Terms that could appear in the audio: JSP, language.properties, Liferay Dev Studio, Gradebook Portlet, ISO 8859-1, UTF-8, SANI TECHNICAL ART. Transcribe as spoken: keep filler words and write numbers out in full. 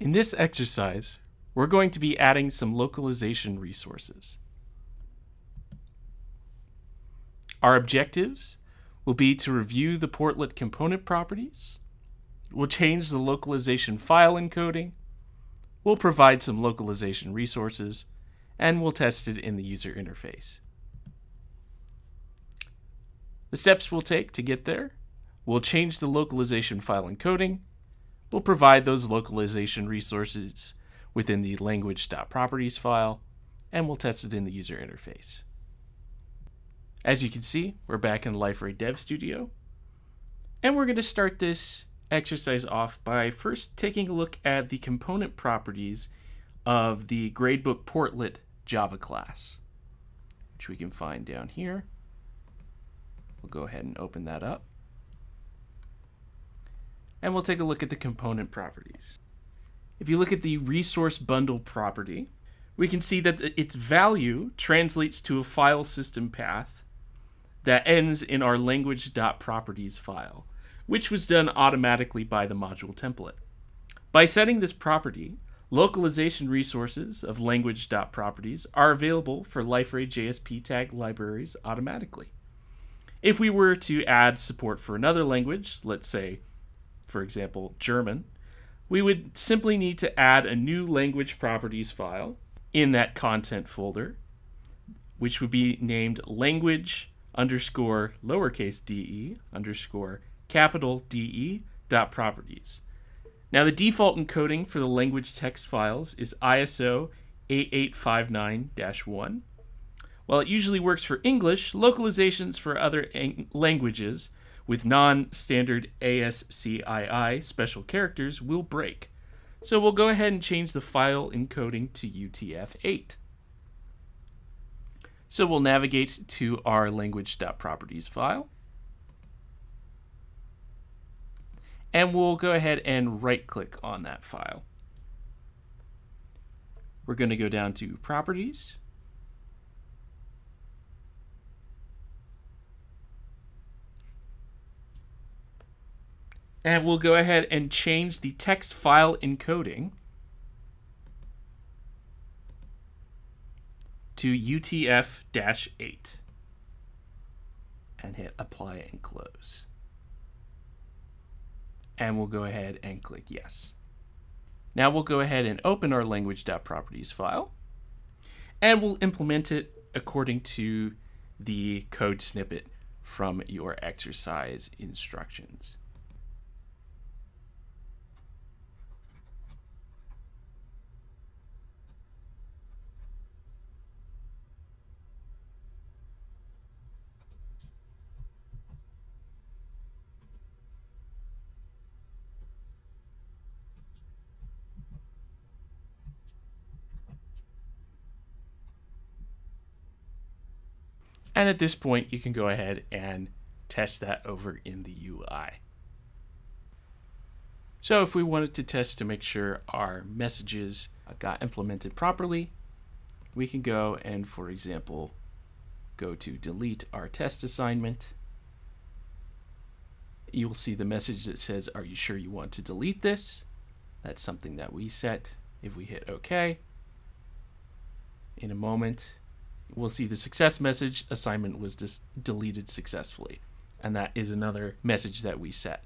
In this exercise, we're going to be adding some localization resources. Our objectives will be to review the portlet component properties, we'll change the localization file encoding, we'll provide some localization resources, and we'll test it in the user interface. The steps we'll take to get there: we'll change the localization file encoding, we'll provide those localization resources within the language.properties file, and we'll test it in the user interface. As you can see, we're back in Liferay Dev Studio, and we're going to start this exercise off by first taking a look at the component properties of the Gradebook Portlet Java class, which we can find down here. We'll go ahead and open that up, and we'll take a look at the component properties. If you look at the resource bundle property, we can see that its value translates to a file system path that ends in our language.properties file, which was done automatically by the module template. By setting this property, localization resources of language.properties are available for Liferay J S P tag libraries automatically. If we were to add support for another language, let's say, for example, German, we would simply need to add a new language properties file in that content folder, which would be named language underscore lowercase de underscore capital de dot properties. Now, the default encoding for the language text files is I S O eight eight five nine dash one. While it usually works for English, localizations for other languages with non-standard ASCII special characters will break. So we'll go ahead and change the file encoding to U T F eight. So we'll navigate to our language.properties file, and we'll go ahead and right-click on that file. We're going to go down to Properties, and we'll go ahead and change the text file encoding to U T F eight and hit Apply and Close. And we'll go ahead and click Yes. Now we'll go ahead and open our language.properties file, and we'll implement it according to the code snippet from your exercise instructions. And at this point, you can go ahead and test that over in the U I. So if we wanted to test to make sure our messages got implemented properly, we can go and, for example, go to delete our test assignment. You'll see the message that says, "Are you sure you want to delete this?" That's something that we set. If we hit OK, in a moment, we'll see the success message, assignment was dis deleted successfully. And that is another message that we set.